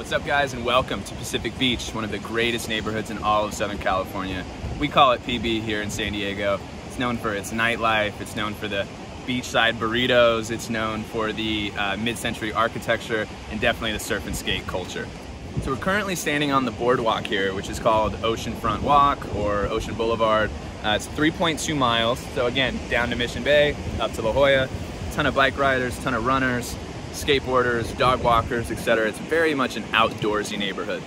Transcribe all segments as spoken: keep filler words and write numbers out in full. What's up, guys, and welcome to Pacific Beach, one of the greatest neighborhoods in all of Southern California. We call it P B here in San Diego. It's known for its nightlife, it's known for the beachside burritos, it's known for the uh, mid-century architecture, and definitely the surf and skate culture. So we're currently standing on the boardwalk here, which is called Ocean Front Walk or Ocean Boulevard. Uh, it's three point two miles, so again, down to Mission Bay, up to La Jolla. A ton of bike riders, a ton of runners, skateboarders, dog walkers, et cetera. It's very much an outdoorsy neighborhood.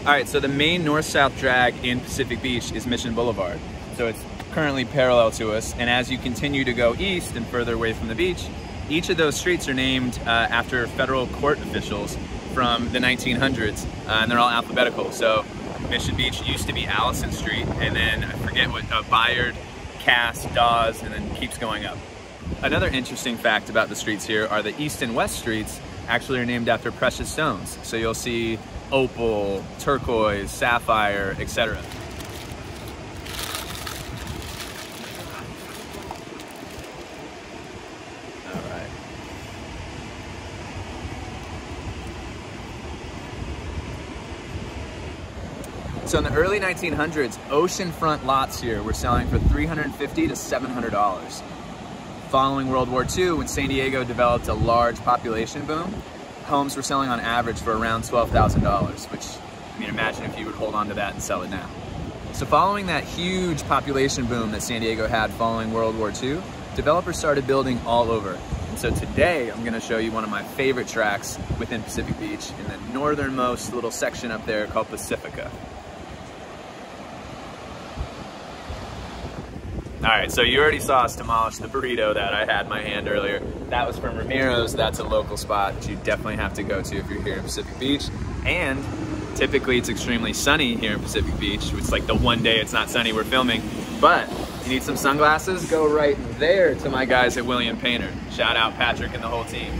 All right, so the main north-south drag in Pacific Beach is Mission Boulevard. So it's currently parallel to us, and as you continue to go east and further away from the beach, each of those streets are named uh, after federal court officials from the nineteen hundreds, uh, and they're all alphabetical. So Mission Beach used to be Allison Street, and then I forget what, uh, Bayard, Cass, Dawes, and then keeps going up. Another interesting fact about the streets here are the east and west streets actually are named after precious stones. So you'll see opal, turquoise, sapphire, et cetera. So in the early nineteen hundreds, oceanfront lots here were selling for three hundred fifty to seven hundred dollars. Following World War Two, when San Diego developed a large population boom, homes were selling on average for around twelve thousand dollars, which, I mean, imagine if you would hold on to that and sell it now. So following that huge population boom that San Diego had following World War Two, developers started building all over. And so today, I'm gonna show you one of my favorite tracks within Pacific Beach in the northernmost little section up there called Pacifica. All right, so you already saw us demolish the burrito that I had in my hand earlier. That was from Ramiro's. That's a local spot that you definitely have to go to if you're here in Pacific Beach. And typically it's extremely sunny here in Pacific Beach. It's like the one day it's not sunny we're filming. But you need some sunglasses? Go right there to my guys at William Painter. Shout out Patrick and the whole team.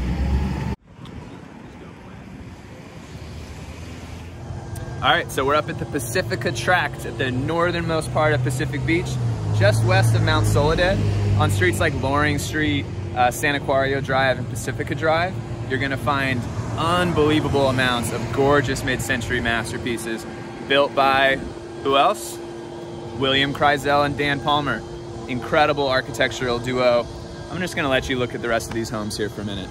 All right, so we're up at the Pacifica Tract at the northernmost part of Pacific Beach, just west of Mount Soledad, on streets like Loring Street, uh, San Aquario Drive, and Pacifica Drive. You're gonna find unbelievable amounts of gorgeous mid-century masterpieces built by, who else? William Krisel and Dan Palmer. Incredible architectural duo. I'm just gonna let you look at the rest of these homes here for a minute.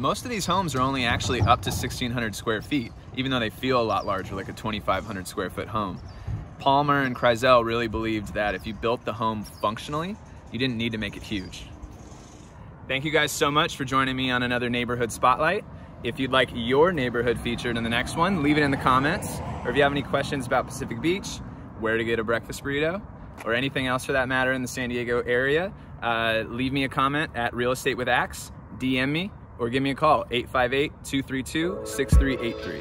Most of these homes are only actually up to sixteen hundred square feet, even though they feel a lot larger, like a twenty-five hundred square foot home. Palmer and Krisel really believed that if you built the home functionally, you didn't need to make it huge. Thank you guys so much for joining me on another neighborhood spotlight. If you'd like your neighborhood featured in the next one, leave it in the comments. Or if you have any questions about Pacific Beach, where to get a breakfast burrito, or anything else for that matter in the San Diego area, uh, leave me a comment at Real Estate with Axe, D M me, or give me a call, eight five eight, two three two, six three eight three.